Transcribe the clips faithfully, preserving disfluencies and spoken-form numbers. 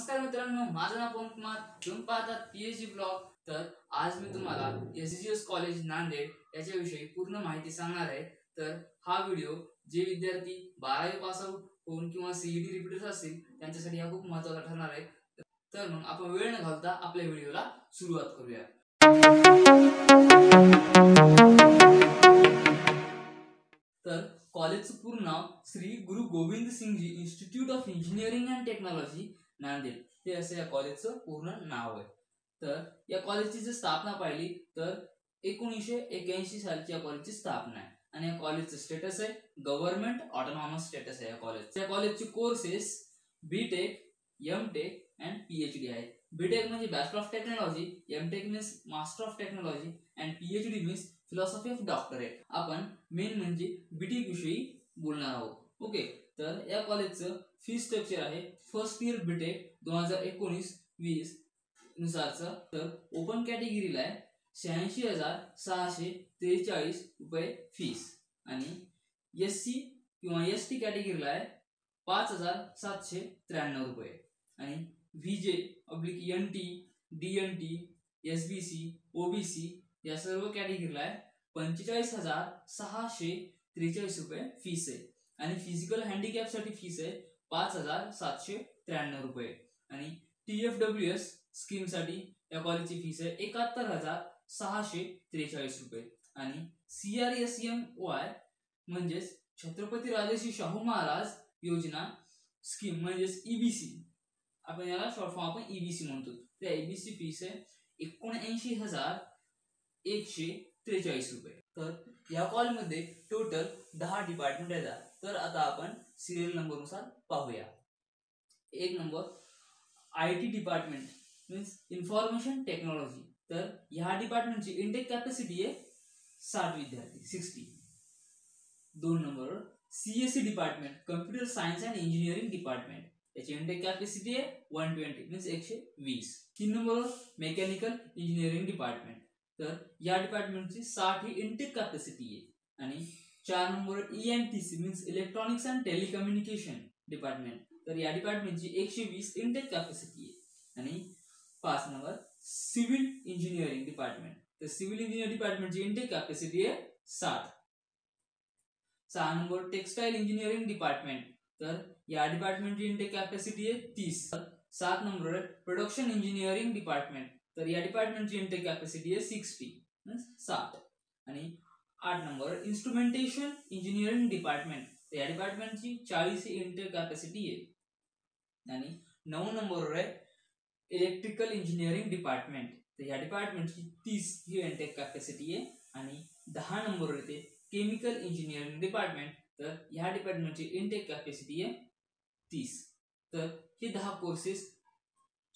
नमस्कार मित्रांनो, माझं नाव पवनकुमार, तुम्ही पाहतात पीएचडी ब्लॉग। तर आज मी तुम्हाला एसजीएस कॉलेज नांदेड याच्याविषयी पूर्ण माहिती सांगणार आहे। तर हा व्हिडिओ जे विद्यार्थी बारावी पास आउट होऊन किंवा सीईटी रिपीटर्स असतील त्यांच्यासाठी हा खूप महत्त्वाचा ठरणार आहे। तर मग आपण वेळ न घालवता आपल्या व्हिडिओला सुरुवात करूया। तर कॉलेजचं पूर्ण नाव Shri Guru Gobind Singh ji institute of engineering and technology Nanded हे असे या कॉलेजचं पूर्ण नाव आहे। तर या कॉलेजची जर स्थापना पाहिली तर एकोणीसशे एक्याऐंशी सालची या कॉलेजची स्थापना आहे आणि या कॉलेजचं स्टेटस आहे गव्हर्नमेंट ऑटोनॉमस स्टेटस आहे या कॉलेजचं। या कॉलेजचे courses BTech, MTech and PhD आहेत। बीटेक म्हणजे bachelor of technology, MTech means master of technology and PhD means philosophy of doctorate. आपण मेन म्हणजे बीटेक विषयी बोलणार आहोत। ओके, तर या कॉलेजचं फी स्ट्रक्चर आहे फर्स्ट इयर बीटेक दोन हजार एकोणीस वीस नुसारचं। तर ओपन कॅटेगरीला आहे शहाऐंशी हजार सहाशे त्रेचाळीस रुपये फीस आणि एस सी किंवा एस टी कॅटेगरीला आहे पाच हजार सातशे त्र्याण्णव रुपये आणि V J oblique N T, D N T, S B C, O B C या सर्व कॅटेगरीला आहे पंचेचाळीस हजार सहाशे त्रेचाळीस रुपये फीस आहे आणि फिजिकल हँडिकॅपसाठी फीस आहे पाच हजार सातशे त्र्याण्णव रुपये आणि टी एफ डब्ल्यू एस स्कीमसाठी या कॉलेजची फीस आहे एकाहत्तर हजार सहाशे त्रेचाळीस रुपये आणि C R S M Y म्हणजेच छत्रपती राजर्षी शाहू महाराज योजना स्कीम म्हणजेच ईबीसी, आपण याला शॉर्ट फॉर्म आपण ईबीसी म्हणतो, त्या ईबीसी फीस आहे एकोणऐंशी हजार एकशे त्रेचाळीस रुपये। तर या कॉलेजमध्ये टोटल दहा डिपार्टमेंट येतात। तर आता आपण सिरियल नंबरनुसार पाहूया। एक number I T department means information technology. तर ह्या डिपार्टमेंटची इंटेक कॅपॅसिटी आहे साठ विद्यार्थी सिक्स्टी। दोन number CSC department computer science and engineering department, त्याची इंटेक कॅपॅसिटी आहे वन ट्वेंटी मीन्स एकशे वीस। तीन नंबर मेकॅनिकल इंजिनिअरिंग डिपार्टमेंट, तर या डिपार्टमेंटची साठ ही इंटेक कॅपॅसिटी आहे। आणि चार number E N T C means electronics and telecommunication department, तर या डिपार्टमेंटची एकशे वीस इंटेक कॅपॅसिटी आहे। आणि पाच नंबर सिव्हिल इंजिनिअरिंग डिपार्टमेंट, तर सिव्हिल इंजिनिअरिंग डिपार्टमेंटची इंटेक कॅपॅसिटी आहे साठ। सहा नंबर टेक्सटाईल इंजिनिअरिंग डिपार्टमेंट, तर या डिपार्टमेंटची इंटेक कॅपॅसिटी आहे तीस। सात नंबर प्रोडक्शन इंजिनिअरिंग डिपार्टमेंट, तर या डिपार्टमेंटची इंटेक कॅपॅसिटी आहे सिक्स्टी साठ। आणि आठ नंबर इन्स्ट्रुमेंटेशन इंजिनिअरिंग डिपार्टमेंट, तर या डिपार्टमेंटची चाळीस ही इंटेक कॅपॅसिटी आहे। आणि नऊ नंबरवर आहे इलेक्ट्रिकल इंजिनिअरिंग डिपार्टमेंट, तर या डिपार्टमेंटची तीस ही इंटेक कॅपॅसिटी आहे। आणि दहा नंबरवर येते केमिकल इंजिनिअरिंग डिपार्टमेंट, तर ह्या डिपार्टमेंटची इंटेक कॅपॅसिटी आहे तीस। तर हे दहा कोर्सेस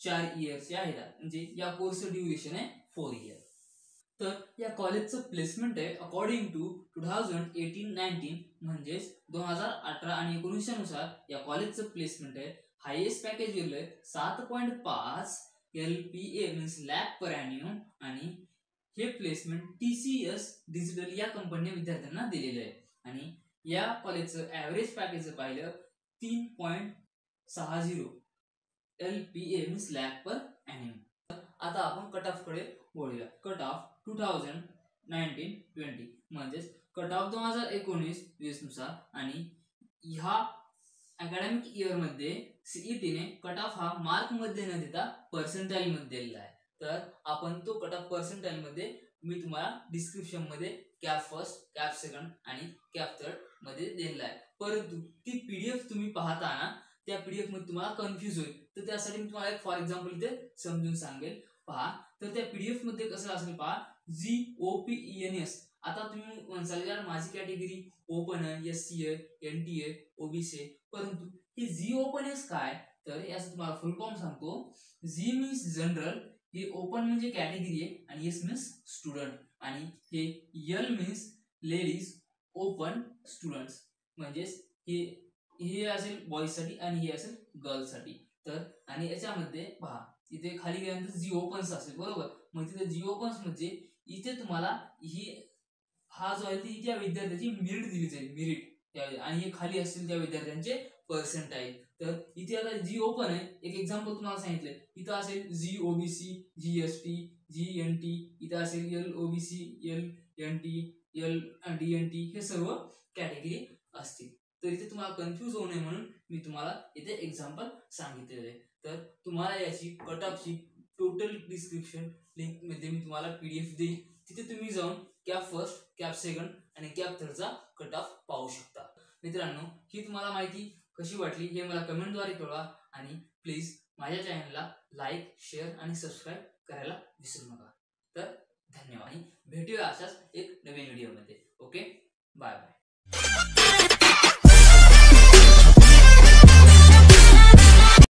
चार इयर्सचे आहेत, म्हणजे या कोर्सचं ड्युरेशन आहे फोर इयर। तर या कॉलेजचं प्लेसमेंट आहे according to two thousand eighteen nineteen म्हणजेच दोन हजार अठरा आणि एकोणीसच्या नुसार या कॉलेजचं प्लेसमेंट आहे हायेस्ट पॅकेज गेलं आहे सात पॉईंट पाच L P A means lakh per annum. आणि हे प्लेसमेंट टीसीएस डिजिटल या कंपनीने विद्यार्थ्यांना दिलेलं आहे। आणि या कॉलेजचं ॲव्हरेज पॅकेज पाहिलं तीन पॉईंट सहा zero L P A means lakh per annum. आता आपण कट ऑफकडे बोलूया। Cut off two thousand nineteen twenty म्हणजेच कट ऑफ दोन हजार एकोणीस वीसनुसार आणि ह्या अकॅडमिक इयरमध्ये सीईटीने कट ऑफ हा मार्कमध्ये न देता पर्सेंटाईलमध्ये दिलेला आहे। तर आपण तो कट ऑफ पर्सेंटाईलमध्ये मी तुम्हाला डिस्क्रिप्शनमध्ये कॅप फर्स्ट, कॅप सेकंड आणि कॅप थर्ड मध्ये दिलेला आहे। परंतु ती पी डी एफ तुम्ही पाहताना त्या पी डी एफमध्ये तुम्हाला कन्फ्यूज होईल, तर त्यासाठी मी तुम्हाला एक फॉर एक्झाम्पल इथे समजून सांगेल। पहा, तर त्या पी डी एफमध्ये कसं असेल पहा, G O P E N S. आता तुम्ही म्हणसाल यार माझी कॅटेगरी ओपन आहे, एस सी आहे, एन टी आहे, ओबीसी आहे, परंतु हे जी ओपन एस काय, तर याचं तुम्हाला फुल फॉर्म सांगतो। जी मीन्स जनरल, हे ओपन म्हणजे कॅटेगरी आहे आणि एस मीन्स स्टुडंट आणि हे L means ladies open students म्हणजेच हे हे असेल बॉईजसाठी आणि हे असेल गर्ल्ससाठी। तर आणि याच्यामध्ये पहा इथे खाली गेल्यानंतर जी ओपन्स असेल बरोबर, मग तिथे जी ओपन्स म्हणजे इथे तुम्हाला ही हा जो आहे ती त्या विद्यार्थ्याची मिरिट दिली जाईल, मिरिट, आणि हे खाली असतील त्या विद्यार्थ्यांचे पर्सेंटाइल। तर इथे आता जी ओपन आहे, एक एक्झाम्पल तुम्हाला सांगितलं, इथं असेल G OBC, G S T, G N T, इथं असेल L OBC, L N T, L D N T, हे सर्व कॅटेगरी असतील। तर इथे तुम्हाला कन्फ्यूज होऊ नये म्हणून मी तुम्हाला इथे एक्झाम्पल सांगितलेलं आहे। तर तुम्हाला याची कट ऑफची टोटल डिस्क्रिप्शन लिंकमध्ये मी तुम्हाला पीडीएफ देईल, तिथे तुम्ही जाऊन कॅप फर्स्ट, कॅप सेकंड आणि कॅप थर्डचा कट ऑफ पाहू शकता। मित्रांनो, ही तुम्हाला माहिती कशी वाटली हे मला कमेंटद्वारे कळवा आणि प्लीज माझ्या चॅनलला लाईक, शेअर आणि सबस्क्राईब करायला विसरू नका। तर धन्यवाद, भेटूया अशाच एक नवीन व्हिडिओमध्ये। Okay, bye bye.